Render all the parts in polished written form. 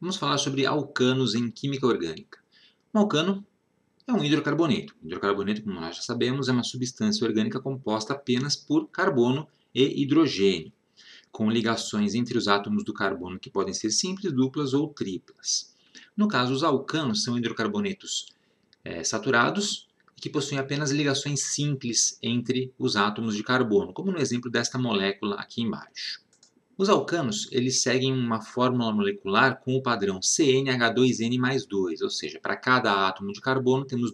vamos falar sobre alcanos em química orgânica. Um alcano é um hidrocarboneto. O hidrocarboneto, como nós já sabemos, é uma substância orgânica composta apenas por carbono e hidrogênio, com ligações entre os átomos do carbono que podem ser simples, duplas ou triplas. No caso, os alcanos são hidrocarbonetos saturados que possuem apenas ligações simples entre os átomos de carbono, como no exemplo desta molécula aqui embaixo. Os alcanos eles seguem uma fórmula molecular com o padrão CnH2n+2, ou seja, para cada átomo de carbono temos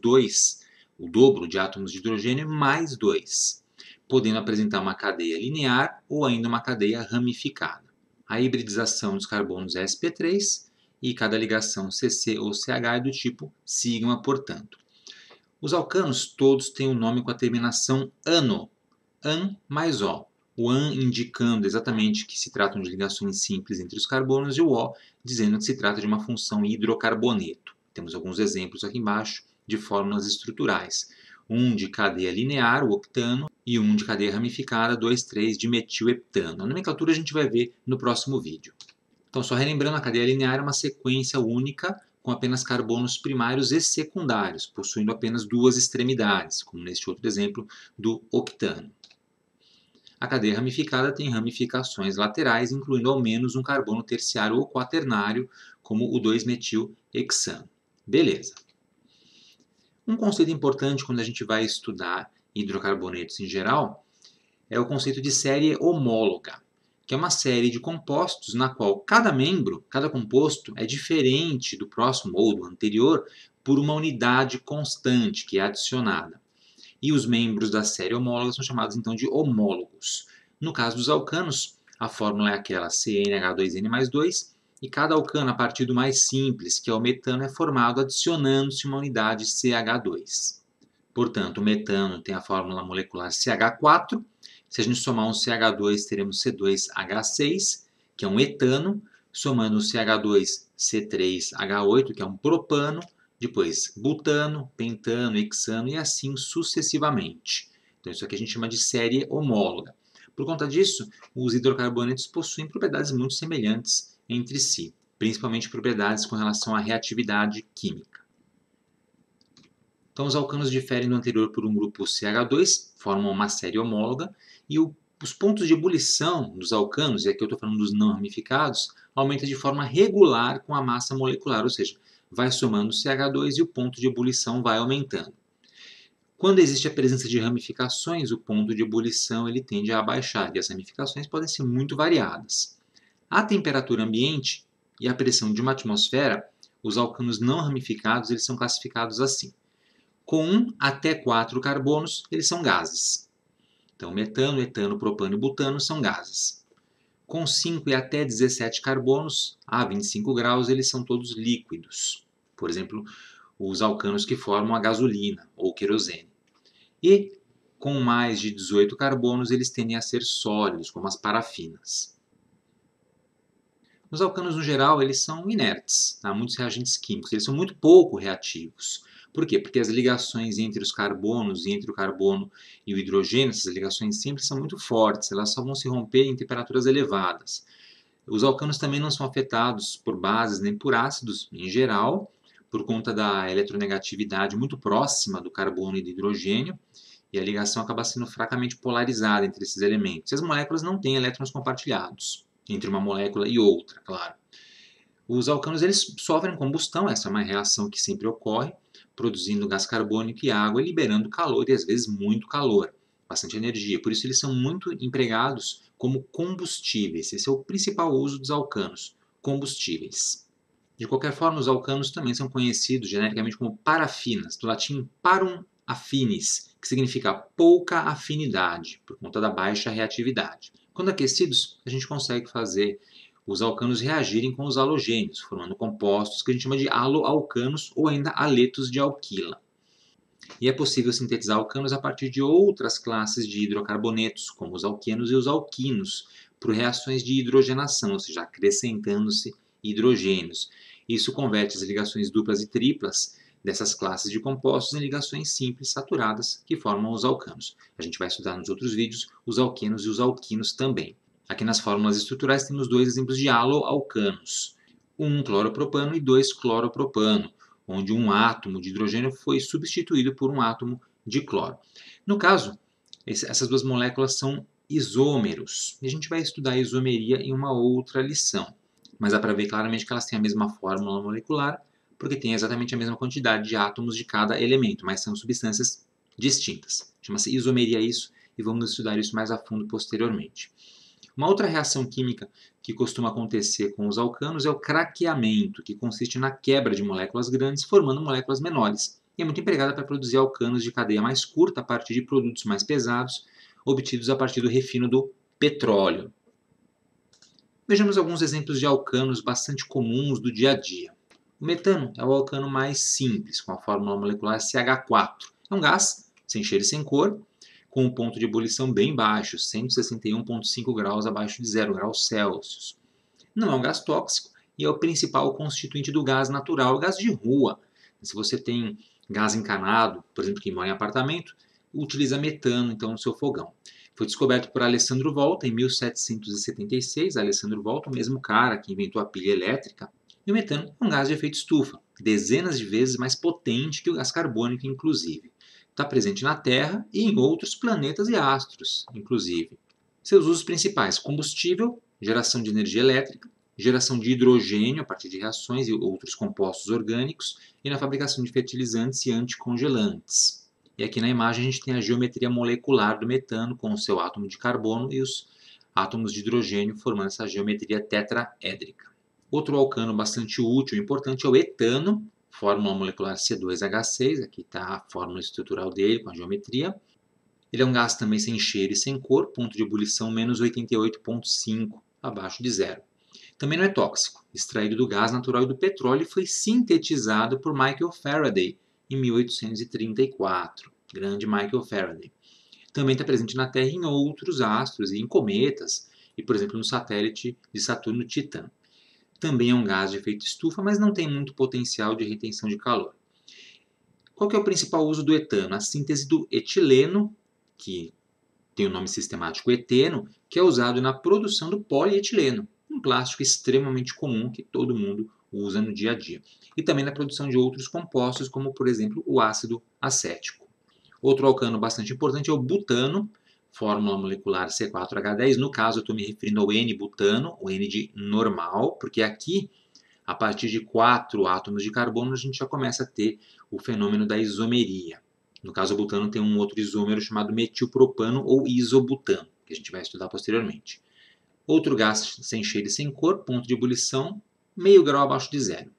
o dobro de átomos de hidrogênio mais 2, podendo apresentar uma cadeia linear ou ainda uma cadeia ramificada. A hibridização dos carbonos é sp3 e cada ligação CC ou CH é do tipo sigma, portanto. Os alcanos todos têm um nome com a terminação ano, an mais o. O an indicando exatamente que se tratam de ligações simples entre os carbonos e o O dizendo que se trata de uma função hidrocarboneto. Temos alguns exemplos aqui embaixo de fórmulas estruturais. Um de cadeia linear, o octano, e um de cadeia ramificada, 2,3-dimetileptano. A nomenclatura a gente vai ver no próximo vídeo. Então, só relembrando, a cadeia linear é uma sequência única com apenas carbonos primários e secundários, possuindo apenas duas extremidades, como neste outro exemplo do octano. A cadeia ramificada tem ramificações laterais, incluindo ao menos um carbono terciário ou quaternário, como o 2-metil-hexano. Beleza. Um conceito importante quando a gente vai estudar hidrocarbonetos em geral é o conceito de série homóloga, que é uma série de compostos na qual cada composto é diferente do próximo ou do anterior por uma unidade constante que é adicionada. E os membros da série homóloga são chamados, então, de homólogos. No caso dos alcanos, a fórmula é aquela CnH2n+2, e cada alcano, a partir do mais simples, que é o metano, é formado adicionando-se uma unidade CH2. Portanto, o metano tem a fórmula molecular CH4. Se a gente somar um CH2, teremos C2H6, que é um etano, somando o CH2, C3H8, que é um propano, depois butano, pentano, hexano e assim sucessivamente. Então isso aqui a gente chama de série homóloga. Por conta disso, os hidrocarbonetos possuem propriedades muito semelhantes entre si, principalmente propriedades com relação à reatividade química. Então os alcanos diferem do anterior por um grupo CH2, formam uma série homóloga, e os pontos de ebulição dos alcanos, e aqui eu estou falando dos não ramificados, aumenta de forma regular com a massa molecular, ou seja, vai somando CH2 e o ponto de ebulição vai aumentando. Quando existe a presença de ramificações, o ponto de ebulição ele tende a abaixar, e as ramificações podem ser muito variadas. A temperatura ambiente e a pressão de uma atmosfera, os alcanos não ramificados eles são classificados assim. Com 1 até 4 carbonos, eles são gases. Então, metano, etano, propano e butano são gases. Com 5 e até 17 carbonos, a 25 graus, eles são todos líquidos. Por exemplo, os alcanos que formam a gasolina ou querosene. E com mais de 18 carbonos, eles tendem a ser sólidos, como as parafinas. Os alcanos, no geral, eles são inertes a muitos reagentes químicos. Eles são muito pouco reativos. Por quê? Porque as ligações entre os carbonos e entre o carbono e o hidrogênio, essas ligações simples, são muito fortes, elas só vão se romper em temperaturas elevadas. Os alcanos também não são afetados por bases nem por ácidos, em geral, por conta da eletronegatividade muito próxima do carbono e do hidrogênio, e a ligação acaba sendo fracamente polarizada entre esses elementos. E as moléculas não têm elétrons compartilhados, entre uma molécula e outra, claro. Os alcanos eles sofrem combustão, essa é uma reação que sempre ocorre, produzindo gás carbônico e água e liberando calor, e às vezes muito calor, bastante energia. Por isso eles são muito empregados como combustíveis. Esse é o principal uso dos alcanos, combustíveis. De qualquer forma, os alcanos também são conhecidos genericamente como parafinas, do latim parum affinis, que significa pouca afinidade, por conta da baixa reatividade. Quando aquecidos, a gente consegue fazer os alcanos reagirem com os halogênios, formando compostos que a gente chama de haloalcanos ou ainda haletos de alquila. E é possível sintetizar alcanos a partir de outras classes de hidrocarbonetos, como os alquenos e os alquinos, por reações de hidrogenação, ou seja, acrescentando-se hidrogênios. Isso converte as ligações duplas e triplas dessas classes de compostos em ligações simples saturadas que formam os alcanos. A gente vai estudar nos outros vídeos os alquenos e os alquinos também. Aqui nas fórmulas estruturais temos dois exemplos de haloalcanos. um cloropropano e dois cloropropano, onde um átomo de hidrogênio foi substituído por um átomo de cloro. No caso, essas duas moléculas são isômeros, e a gente vai estudar a isomeria em uma outra lição. Mas dá para ver claramente que elas têm a mesma fórmula molecular, porque tem exatamente a mesma quantidade de átomos de cada elemento, mas são substâncias distintas. Chama-se isomeria isso, e vamos estudar isso mais a fundo posteriormente. Uma outra reação química que costuma acontecer com os alcanos é o craqueamento, que consiste na quebra de moléculas grandes formando moléculas menores, e é muito empregada para produzir alcanos de cadeia mais curta a partir de produtos mais pesados, obtidos a partir do refino do petróleo. Vejamos alguns exemplos de alcanos bastante comuns do dia a dia. O metano é o alcano mais simples, com a fórmula molecular CH4. É um gás, sem cheiro e sem cor, com um ponto de ebulição bem baixo, 161,5 graus abaixo de 0 graus Celsius. Não é um gás tóxico e é o principal constituinte do gás natural, o gás de rua. Se você tem gás encanado, por exemplo, quem mora em apartamento, utiliza metano então no seu fogão. Foi descoberto por Alessandro Volta em 1776, Alessandro Volta, o mesmo cara que inventou a pilha elétrica, e o metano é um gás de efeito estufa, dezenas de vezes mais potente que o gás carbônico, inclusive. Está presente na Terra e em outros planetas e astros, inclusive. Seus usos principais: combustível, geração de energia elétrica, geração de hidrogênio a partir de reações e outros compostos orgânicos, e na fabricação de fertilizantes e anticongelantes. E aqui na imagem a gente tem a geometria molecular do metano com o seu átomo de carbono e os átomos de hidrogênio formando essa geometria tetraédrica. Outro alcano bastante útil e importante é o etano, fórmula molecular C2H6, aqui está a fórmula estrutural dele com a geometria. Ele é um gás também sem cheiro e sem cor, ponto de ebulição menos 88,5, abaixo de zero. Também não é tóxico, extraído do gás natural e do petróleo e foi sintetizado por Michael Faraday, em 1834, grande Michael Faraday. Também está presente na Terra em outros astros e em cometas, e por exemplo no satélite de Saturno, Titã. Também é um gás de efeito estufa, mas não tem muito potencial de retenção de calor. Qual que é o principal uso do etano? A síntese do etileno, que tem o nome sistemático eteno, que é usado na produção do polietileno, um plástico extremamente comum que todo mundo usa no dia a dia, e também na produção de outros compostos, como por exemplo o ácido acético. Outro alcano bastante importante é o butano, fórmula molecular C4H10, no caso eu estou me referindo ao N-butano, o N de normal, porque aqui, a partir de 4 átomos de carbono, a gente já começa a ter o fenômeno da isomeria. No caso, o butano tem um outro isômero chamado metilpropano ou isobutano, que a gente vai estudar posteriormente. Outro gás sem cheiro e sem cor, ponto de ebulição, meio grau abaixo de zero.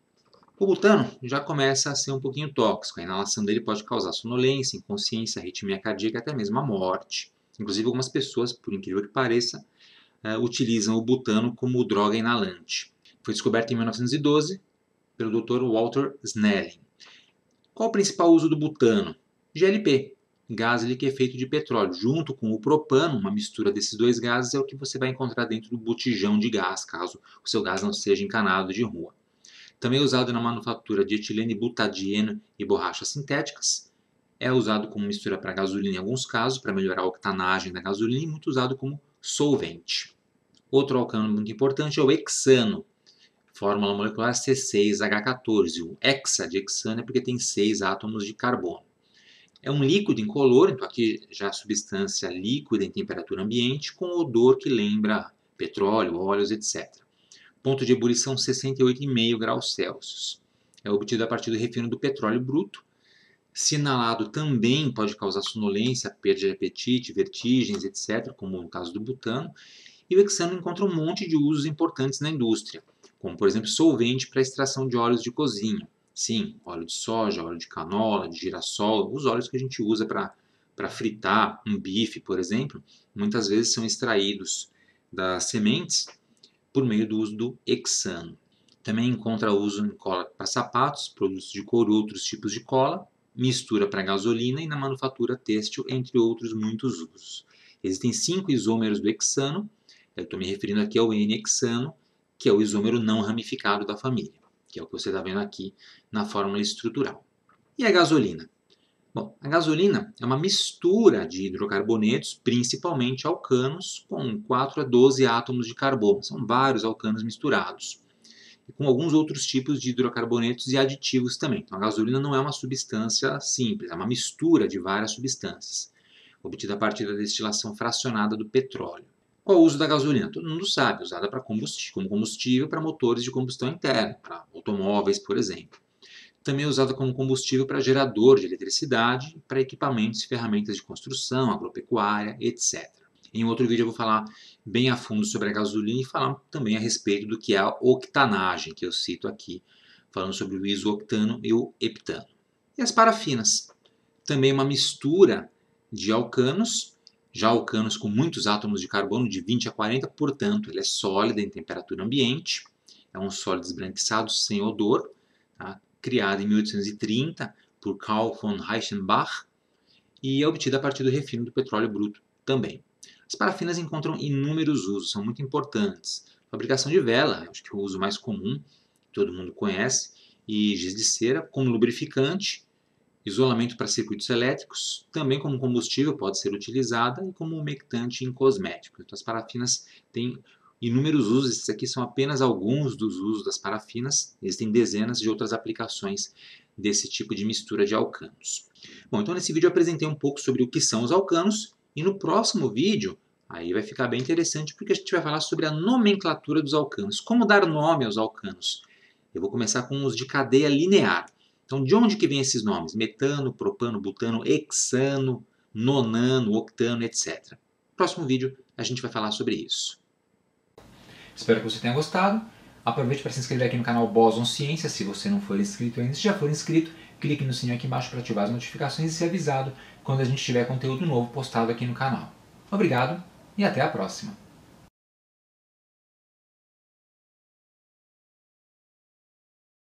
O butano já começa a ser um pouquinho tóxico. A inalação dele pode causar sonolência, inconsciência, arritmia cardíaca, até mesmo a morte. Inclusive algumas pessoas, por incrível que pareça, utilizam o butano como droga inalante. Foi descoberto em 1912 pelo Dr. Walter Snelling. Qual o principal uso do butano? GLP, gás liquefeito de petróleo. Junto com o propano, uma mistura desses dois gases é o que você vai encontrar dentro do botijão de gás, caso o seu gás não seja encanado de rua. Também é usado na manufatura de etileno e butadieno e borrachas sintéticas. É usado como mistura para gasolina em alguns casos, para melhorar a octanagem da gasolina, e muito usado como solvente. Outro alcano muito importante é o hexano, fórmula molecular C6H14. O hexa de hexano é porque tem 6 átomos de carbono. É um líquido incolor, então aqui já substância líquida em temperatura ambiente, com odor que lembra petróleo, óleos, etc. Ponto de ebulição 68,5 graus Celsius. É obtido a partir do refino do petróleo bruto. Se inalado também pode causar sonolência, perda de apetite, vertigens, etc., como no caso do butano. E o hexano encontra um monte de usos importantes na indústria, como, por exemplo, solvente para extração de óleos de cozinha. Sim, óleo de soja, óleo de canola, de girassol, os óleos que a gente usa para fritar um bife, por exemplo, muitas vezes são extraídos das sementes por meio do uso do hexano. Também encontra uso em cola para sapatos, produtos de couro e outros tipos de cola, mistura para gasolina e na manufatura têxtil, entre outros muitos usos. Existem 5 isômeros do hexano, eu estou me referindo aqui ao N-hexano, que é o isômero não ramificado da família, que é o que você está vendo aqui na fórmula estrutural. E a gasolina? Bom, a gasolina é uma mistura de hidrocarbonetos, principalmente alcanos, com 4 a 12 átomos de carbono. São vários alcanos misturados. e com alguns outros tipos de hidrocarbonetos e aditivos também. Então, a gasolina não é uma substância simples, é uma mistura de várias substâncias, obtida a partir da destilação fracionada do petróleo. Qual o uso da gasolina? Todo mundo sabe, usada para combustível para motores de combustão interna, para automóveis, por exemplo. Também é usada como combustível para gerador de eletricidade, para equipamentos e ferramentas de construção, agropecuária, etc. Em outro vídeo eu vou falar bem a fundo sobre a gasolina e falar também a respeito do que é a octanagem, que eu cito aqui, falando sobre o isooctano e o heptano. E as parafinas, também uma mistura de alcanos, já alcanos com muitos átomos de carbono, de 20 a 40, portanto, ele é sólido em temperatura ambiente, é um sólido esbranquiçado sem odor, tá? Criado em 1830 por Karl von Reichenbach e é obtida a partir do refino do petróleo bruto também. As parafinas encontram inúmeros usos, são muito importantes. Fabricação de vela, acho que é o uso mais comum, todo mundo conhece, e giz de cera como lubrificante, isolamento para circuitos elétricos, também como combustível pode ser utilizada e como humectante em cosméticos. Então, as parafinas têm inúmeros usos, esses aqui são apenas alguns dos usos das parafinas, existem dezenas de outras aplicações desse tipo de mistura de alcanos. Bom, então nesse vídeo eu apresentei um pouco sobre o que são os alcanos, e no próximo vídeo, aí vai ficar bem interessante, porque a gente vai falar sobre a nomenclatura dos alcanos, como dar nome aos alcanos. Eu vou começar com os de cadeia linear. Então, de onde que vêm esses nomes? Metano, propano, butano, hexano, nonano, octano, etc. Próximo vídeo a gente vai falar sobre isso. Espero que você tenha gostado. Aproveite para se inscrever aqui no canal Bóson Ciência, se você não for inscrito ainda. Se já for inscrito, clique no sininho aqui embaixo para ativar as notificações e ser avisado quando a gente tiver conteúdo novo postado aqui no canal. Obrigado e até a próxima!